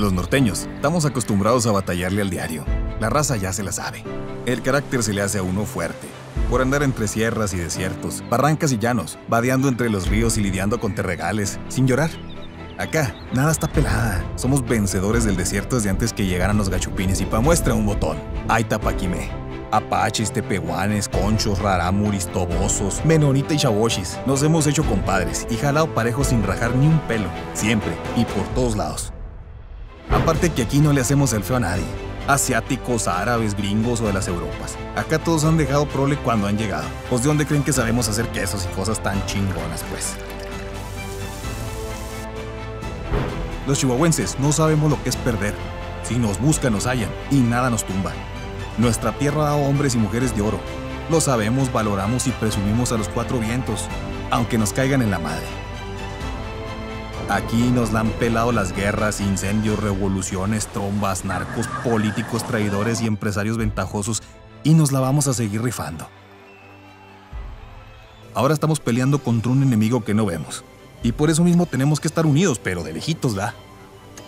Los norteños estamos acostumbrados a batallarle al diario. La raza ya se la sabe. El carácter se le hace a uno fuerte. Por andar entre sierras y desiertos, barrancas y llanos, vadeando entre los ríos y lidiando con terregales, sin llorar. Acá, nada está pelada. Somos vencedores del desierto desde antes que llegaran los gachupines y pa' muestra un botón. Hay tapaquimé. Apaches, tepehuanes, conchos, raramuris, tobosos, menonita y shawoches. Nos hemos hecho compadres y jalado parejos sin rajar ni un pelo. Siempre y por todos lados. Aparte que aquí no le hacemos el feo a nadie. Asiáticos, árabes, gringos o de las Europas. Acá todos han dejado prole cuando han llegado. ¿Pues de dónde creen que sabemos hacer quesos y cosas tan chingonas, pues? Los chihuahuenses no sabemos lo que es perder. Si nos buscan, nos hallan y nada nos tumba. Nuestra tierra da hombres y mujeres de oro. Lo sabemos, valoramos y presumimos a los cuatro vientos, aunque nos caigan en la madre. Aquí nos la han pelado las guerras, incendios, revoluciones, trombas, narcos, políticos, traidores y empresarios ventajosos, y nos la vamos a seguir rifando. Ahora estamos peleando contra un enemigo que no vemos. Y por eso mismo tenemos que estar unidos, pero de lejitos, ¿verdad?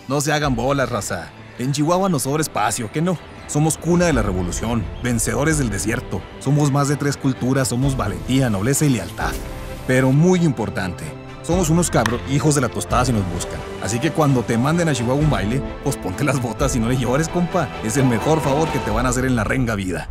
No se hagan bolas, raza. En Chihuahua nos sobra espacio, ¿qué no? Somos cuna de la revolución, vencedores del desierto. Somos más de 3 culturas, somos valentía, nobleza y lealtad. Pero muy importante, somos unos cabros hijos de la tostada si nos buscan. Así que cuando te manden a Chihuahua un baile, pues ponte las botas y no le llores, compa. Es el mejor favor que te van a hacer en la renga vida.